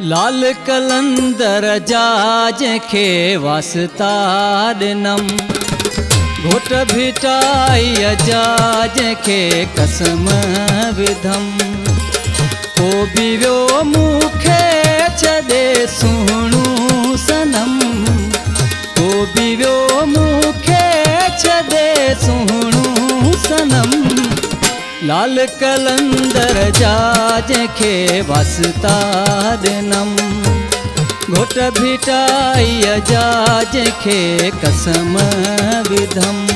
लाल कलंदर जा जंहिंखे वास्ता ॾिनम, घोट भिटाईअ जा जंहिंखे कसम विधम, को बि वियो मूंखे छॾे सुहिणो सनम, को बि वियो मूंखे छॾे सुहिणो सनम। लाल कलंदर जा जंहिंखे वास्ता ॾिनम, घोट भिटाईअ जा जंहिंखे कसम विधम।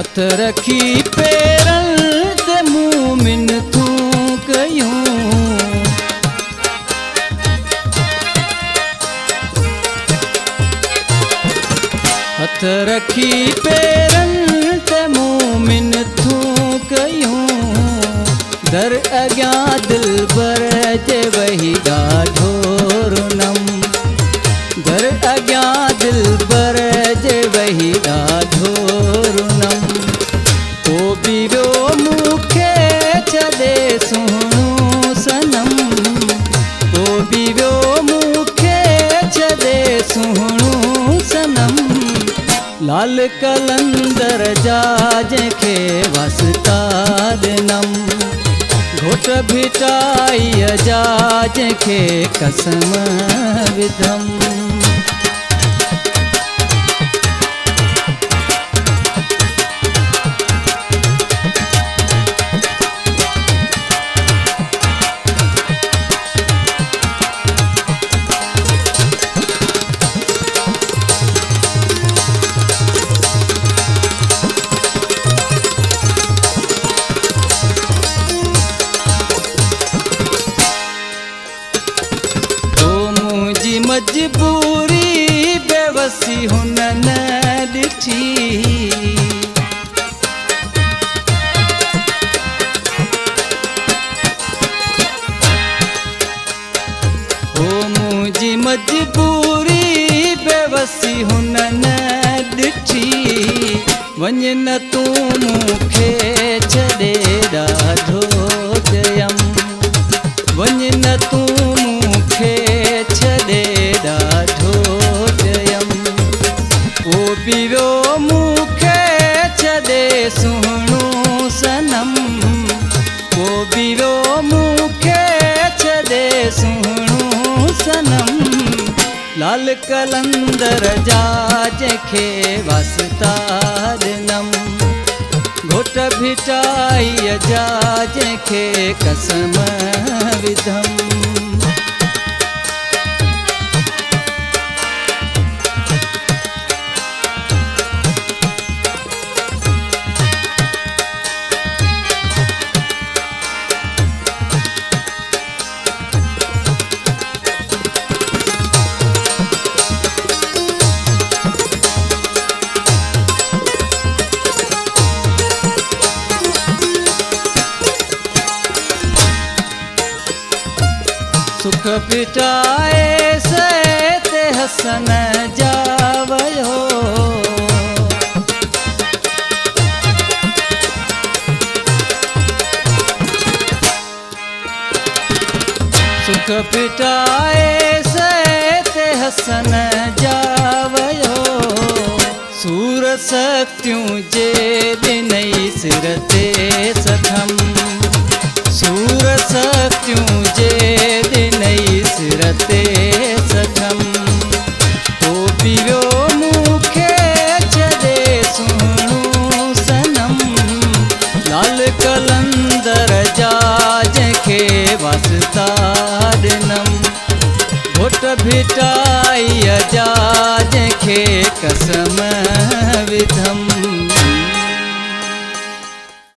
हथ रखी पेरनि ते मूं मिनतूं कयूं, हथ रखी पेरनि ते मूं मिनतूं कयूं, दर अॻियां दिलबर जे वही ॾाढो रुनम, दर अॻियां दिलबर जे वही ॾाढो रुनम। को बि वियो मूंखे छॾे सुहिणो सनम, को बि वियो मूंखे छॾे सुहिणो सनम। लाल कलंदर जा जंहिंखे वास्ता ॾिनम, घोट भिटाईअ जा जंहिंखे कसम विधम। मजबूरी बेवसी हुन न ॾिठी, हो मुंहिंजी मजबूरी बेवसी हुन न ॾिठी, वञ न तूं मूंखे छॾे ॾाढो जयम, वञ न तूं मूंखे छॾे ॾाढो जयम। को बि वियो मूंखे छॾे सुहिणो सनम, को बि वियो मूंखे छॾे सुहिणो सनम। लाल कलंदर जा जंहिंखे वास्ता ॾिनम, घोट भिटाईअ जा जंहिंखे कसम विधम। सुख पिटाए से ते हसन जा वयो, सुख पिटाए से ते हसन जा वयो, सूर शक्तियूं जे ॾिनई सिर ते सथम, सूर शक्तियूं जे सिर ते सथम। को बि वियो मूंखे छॾे सुहिणो सनम, लाल कलंदर जा जंहिंखे वास्ता ॾिनम, घोट भिटाईअ जा जंहिंखे कसम